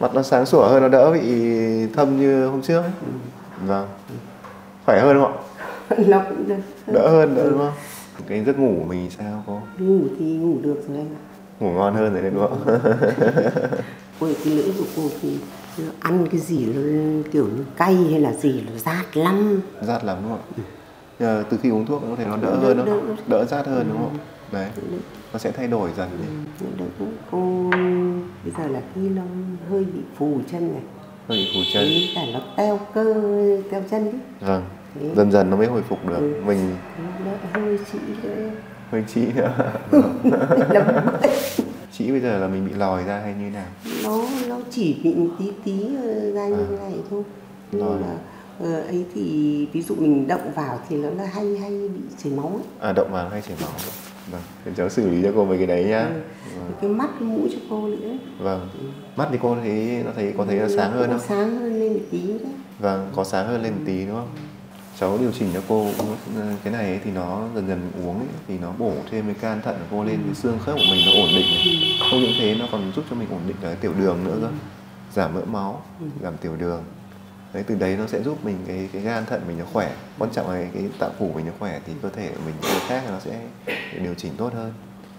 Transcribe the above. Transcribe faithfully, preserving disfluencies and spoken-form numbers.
Mặt nó sáng sủa hơn, nó đỡ bị thâm như hôm trước ấy. Ừ. Vâng. Ừ. Khỏe hơn không ạ? Nó cũng đỡ hơn. Đỡ hơn nữa, đúng không? Cái giấc ngủ mình sao cô? Ngủ thì ngủ được rồi anh ạ. Ngủ ngon hơn rồi đấy đúng không? Ôi cái lưỡi của cô thì ăn cái gì nó kiểu như cay hay là gì nó rát lắm. Rát lắm đúng không ạ? Ừ. À, từ khi uống thuốc nó có thể nó đỡ, đỡ hơn đúng không? Đỡ, đỡ. đỡ rát hơn đúng không? Ừ. Đấy. Đỡ. Nó sẽ thay đổi dần. Ừ. Đỡ. Cô bây giờ là khi nó hơi bị phù chân này. Hơi bị phù chân. Thế cả nó teo cơ, teo chân ấy. Vâng. Thế. Dần dần nó mới hồi phục được. Ừ. Mình nó hơi trĩ nữa. Hơi trĩ nữa. Trĩ bây giờ là mình bị lòi ra hay như nào? Nó nó chỉ bị một tí tí ra như à. Này thôi. Nhưng lòi. Mà ờ, ấy thì ví dụ mình động vào thì nó là hay hay bị chảy máu ấy. À động vào hay chảy máu. Vâng, thì cháu xử lý cho cô mấy cái đấy nhá. Ừ. Vâng. Cái mắt cái mũi cho cô nữa. Vâng. Ừ. Mắt thì cô thấy nó thấy có thấy nó sáng hơn không? Sáng hơn lên một tí đấy. Vâng, có sáng hơn lên một tí đúng không? Cháu điều chỉnh cho cô cái này ấy, thì nó dần dần uống ấy, thì nó bổ thêm cái can thận của cô lên, cái xương khớp của mình nó ổn định này. Không những thế nó còn giúp cho mình ổn định cái tiểu đường nữa cơ, giảm mỡ máu, giảm tiểu đường. Đấy, từ đấy nó sẽ giúp mình cái cái gan thận mình nó khỏe, quan trọng là cái tạng phủ mình nó khỏe thì cơ thể mình cơ khác nó sẽ điều chỉnh tốt hơn.